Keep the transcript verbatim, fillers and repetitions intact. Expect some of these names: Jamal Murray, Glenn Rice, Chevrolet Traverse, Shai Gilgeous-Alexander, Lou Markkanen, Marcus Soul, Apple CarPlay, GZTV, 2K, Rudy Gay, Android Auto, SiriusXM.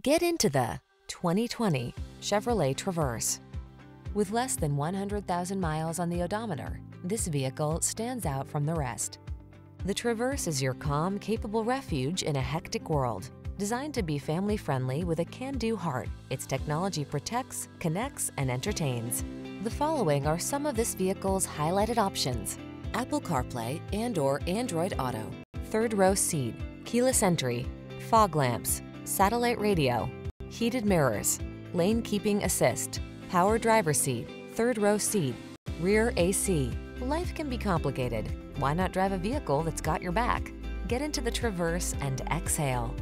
Get into the twenty twenty Chevrolet Traverse. With less than one hundred thousand miles on the odometer, this vehicle stands out from the rest. The Traverse is your calm, capable refuge in a hectic world. Designed to be family-friendly with a can-do heart, its technology protects, connects, and entertains. The following are some of this vehicle's highlighted options: Apple CarPlay and or Android Auto, third-row seat, keyless entry, fog lamps, satellite radio, heated mirrors, lane keeping assist, power driver seat, third-row seat, rear A C. Life can be complicated. Why not drive a vehicle that's got your back? Get into the Traverse and exhale.